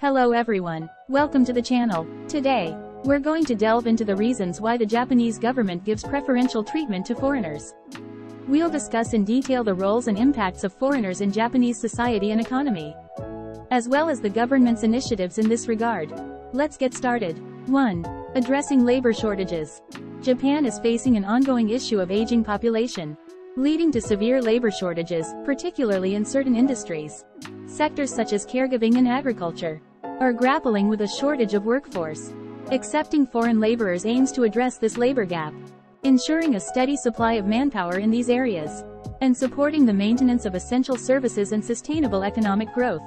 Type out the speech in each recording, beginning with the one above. Hello everyone, welcome to the channel. Today, we're going to delve into the reasons why the Japanese government gives preferential treatment to foreigners. We'll discuss in detail the roles and impacts of foreigners in Japanese society and economy, as well as the government's initiatives in this regard. Let's get started. 1. Addressing labor shortages. Japan is facing an ongoing issue of aging population, leading to severe labor shortages, particularly in certain industries. Sectors such as caregiving and agriculture are grappling with a shortage of workforce. Accepting foreign laborers aims to address this labor gap, ensuring a steady supply of manpower in these areas, and supporting the maintenance of essential services and sustainable economic growth.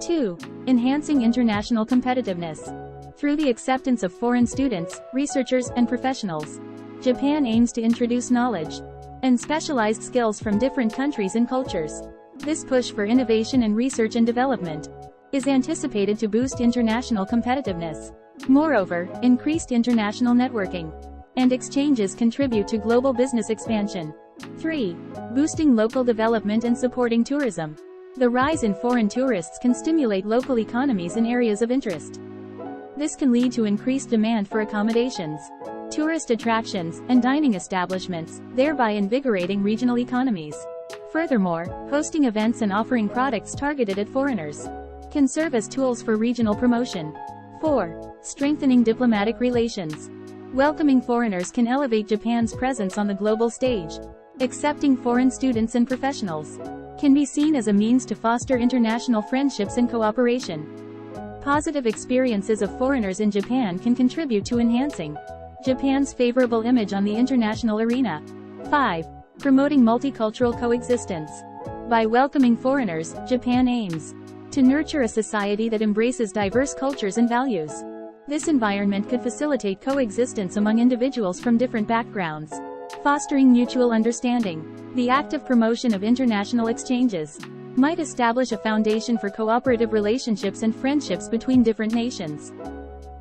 2. Enhancing international competitiveness. Through the acceptance of foreign students, researchers, and professionals, Japan aims to introduce knowledge and specialized skills from different countries and cultures. This push for innovation and research and development is anticipated to boost international competitiveness. Moreover, increased international networking and exchanges contribute to global business expansion. 3. Boosting local development and supporting tourism. The rise in foreign tourists can stimulate local economies in areas of interest. This can lead to increased demand for accommodations, tourist attractions, and dining establishments, thereby invigorating regional economies. Furthermore, hosting events and offering products targeted at foreigners can serve as tools for regional promotion. 4. Strengthening diplomatic relations. Welcoming foreigners can elevate Japan's presence on the global stage. Accepting foreign students and professionals can be seen as a means to foster international friendships and cooperation. Positive experiences of foreigners in Japan can contribute to enhancing Japan's favorable image on the international arena. 5. Promoting multicultural coexistence. By welcoming foreigners, Japan aims to nurture a society that embraces diverse cultures and values. This environment could facilitate coexistence among individuals from different backgrounds, fostering mutual understanding. The active promotion of international exchanges might establish a foundation for cooperative relationships and friendships between different nations.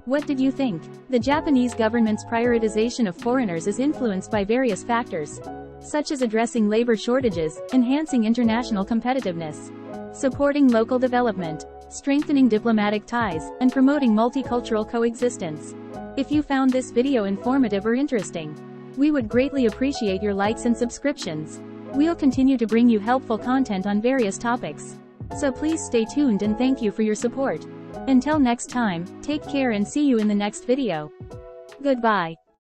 What did you think? The Japanese government's prioritization of foreigners is influenced by various factors, such as addressing labor shortages, enhancing international competitiveness, supporting local development, strengthening diplomatic ties, and promoting multicultural coexistence. If you found this video informative or interesting, we would greatly appreciate your likes and subscriptions. We'll continue to bring you helpful content on various topics, so please stay tuned and thank you for your support. Until next time, take care and see you in the next video. Goodbye.